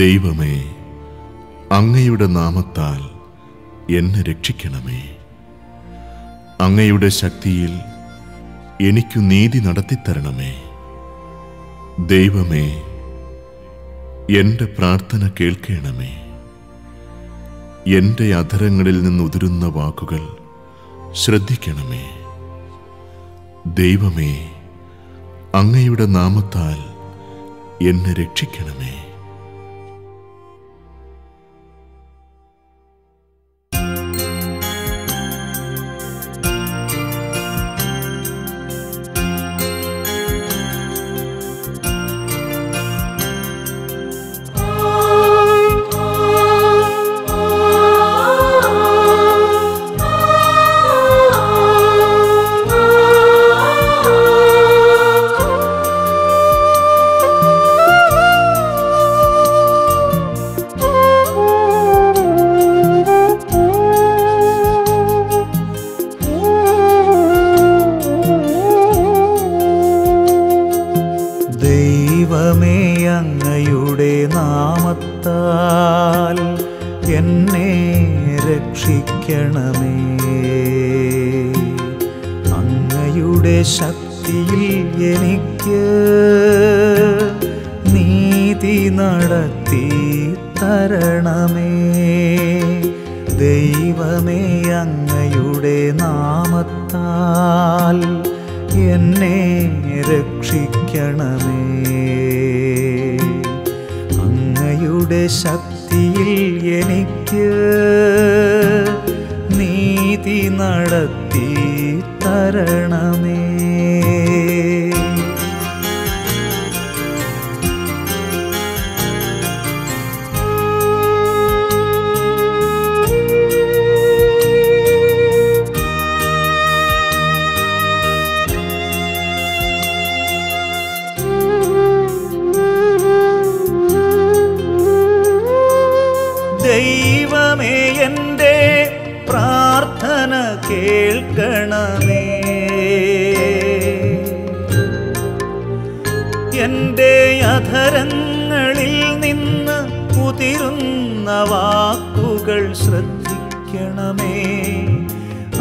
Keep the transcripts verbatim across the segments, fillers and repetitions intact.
ദൈവമേ, അങ്ങയുടെ നാമത്താൽ എന്നെ രക്ഷിക്കണമേ. അങ്ങയുടെ ശക്തിയിൽ എനിക്കു നീതി നടത്തിത്തരണമേ. ദൈവമേ, എൻ്റെ പ്രാർത്ഥന കേൾക്കണമേ. എൻ്റെ അധരങ്ങളിൽ നിന്നുതിരുന്ന വാക്കുകൾ ശ്രദ്ധിക്കണമേ. ദൈവമേ, അങ്ങയുടെ നാമത്താൽ എന്നെ രക്ഷിക്കണമേ.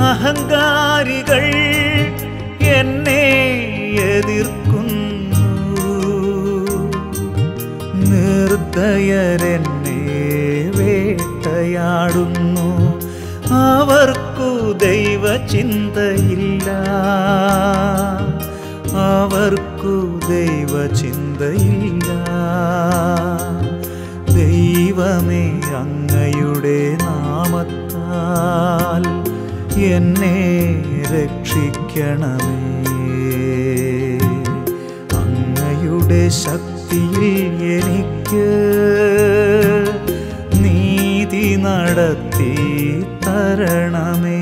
അഹങ്കാരികൾ എന്നെ എതിർക്കുന്നു, നിർദയരെന്നെ വേട്ടയാടുന്നു. അവർക്കു ദൈവചിന്തയില്ല, അവർക്കു ദൈവചിന്തയില്ല. ദൈവമേ, അങ്ങയുടെ നാമത്താൽ എന്നെ രക്ഷിക്കണമേ. അങ്ങയുടെ ശക്തിയിൽ എനിക്ക് നീതി നടത്തി തരണമേ.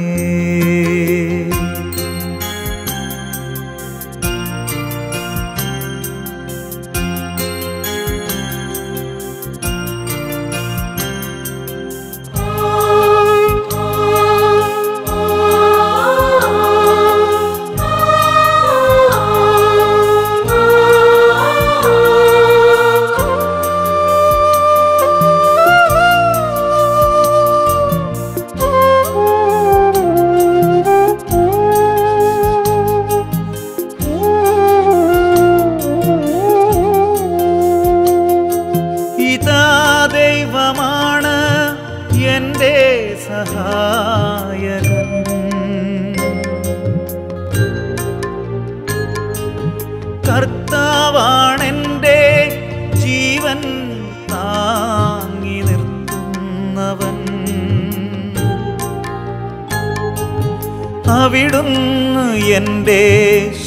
അവിടുന്ന് എൻ്റെ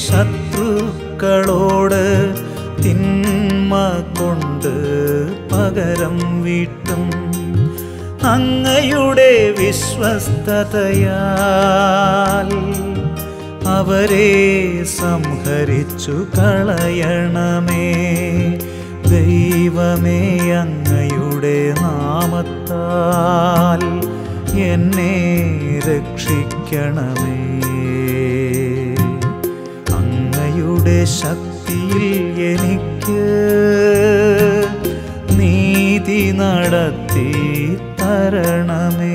ശത്രുക്കളോട് തിന്മ കൊണ്ട് പകരം വീട്ടും. അങ്ങയുടെ വിശ്വസ്തതയാൽ അവരെ സംഹരിച്ചു കളയണമേ. ദൈവമേ, അങ്ങയുടെ നാമത്താൽ എന്നെ രക്ഷിക്കണമേ. അങ്ങയുടെ ശക്തിയിൽ എനിക്ക് നീതി நடத்தி தரணமே.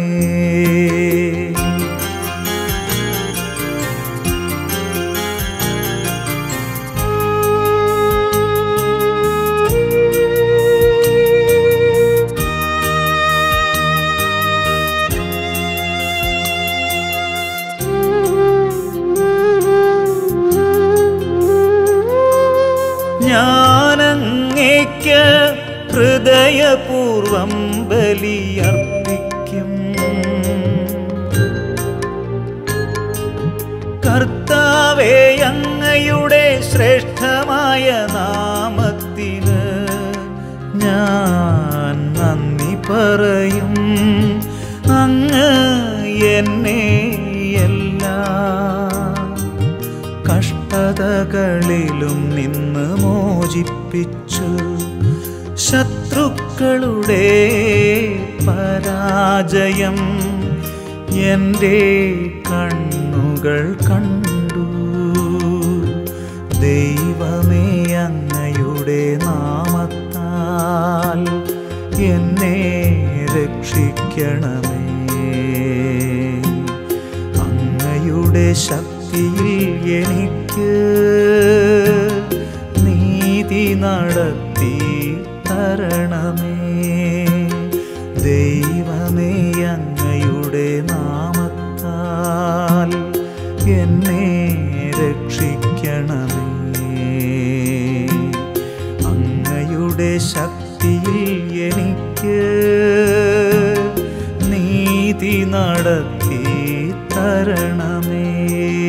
ഹൃദയപൂർവം ബലിയർപ്പിക്കും കർത്താവേ അങ്ങയുടെ ശ്രേഷ്ഠമായ നാമത്തിന് ഞാൻ നന്ദി പറയും. അങ്ങ് എന്നെ എല്ലാ കഷ്ടതകളിലും നിന്ന് മോചിപ്പിച്ചു. ശത്രുക്കളുടെ പരാജയം എൻ്റെ കണ്ണുകൾ കണ്ടു. ദൈവമേ അങ്ങയുടെ നാമത്താൽ എന്നെ രക്ഷിക്കണമേ. അങ്ങയുടെ ശക്തിയിൽ എനിക്ക് നീതി നടത്തി ദൈവമേ. അങ്ങയുടെ നാമത്താൽ എന്നെ രക്ഷിക്കണമേ. അങ്ങയുടെ ശക്തിയിൽ എനിക്ക് നീതി നടത്തി തരണമേ.